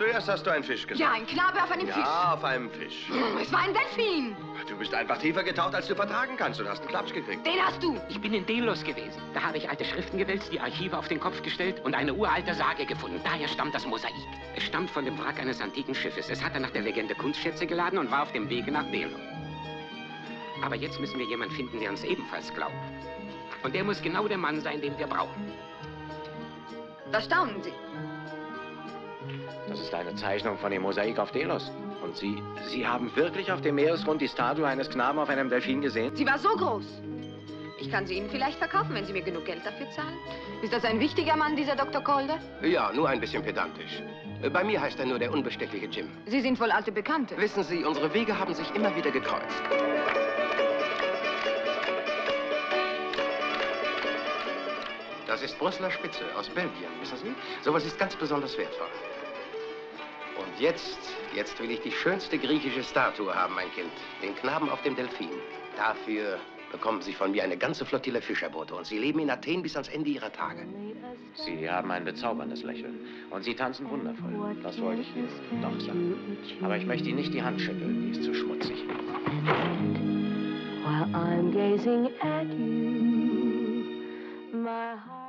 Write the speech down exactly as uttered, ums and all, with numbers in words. Zuerst hast du einen Fisch gesagt. Ja, ein Knabe auf einem ja, Fisch. Ja, auf einem Fisch. Es war ein Delfin. Du bist einfach tiefer getaucht, als du vertragen kannst und hast einen Klatsch gekriegt. Den hast du. Ich bin in Delos gewesen. Da habe ich alte Schriften gewälzt, die Archive auf den Kopf gestellt und eine uralte Sage gefunden. Daher stammt das Mosaik. Es stammt von dem Wrack eines antiken Schiffes. Es hatte nach der Legende Kunstschätze geladen und war auf dem Wege nach Delos. Aber jetzt müssen wir jemanden finden, der uns ebenfalls glaubt. Und der muss genau der Mann sein, den wir brauchen. Was staunen Sie? Das ist eine Zeichnung von dem Mosaik auf Delos. Und Sie, Sie haben wirklich auf dem Meeresgrund die Statue eines Knaben auf einem Delfin gesehen? Sie war so groß. Ich kann sie Ihnen vielleicht verkaufen, wenn Sie mir genug Geld dafür zahlen. Ist das ein wichtiger Mann, dieser Doktor Calder? Ja, nur ein bisschen pedantisch. Bei mir heißt er nur der unbestechliche Jim. Sie sind wohl alte Bekannte. Wissen Sie, unsere Wege haben sich immer wieder gekreuzt. Das ist Brüsseler Spitze aus Belgien, wissen Sie? Sowas ist ganz besonders wertvoll. Und jetzt, jetzt will ich die schönste griechische Statue haben, mein Kind. Den Knaben auf dem Delphin. Dafür bekommen Sie von mir eine ganze Flottille Fischerboote. Und Sie leben in Athen bis ans Ende Ihrer Tage. Sie haben ein bezauberndes Lächeln. Und Sie tanzen wundervoll. Das wollte ich Ihnen doch sagen. Aber ich möchte Ihnen nicht die Hand schütteln, die ist zu schmutzig. While I'm gazing at you, my heart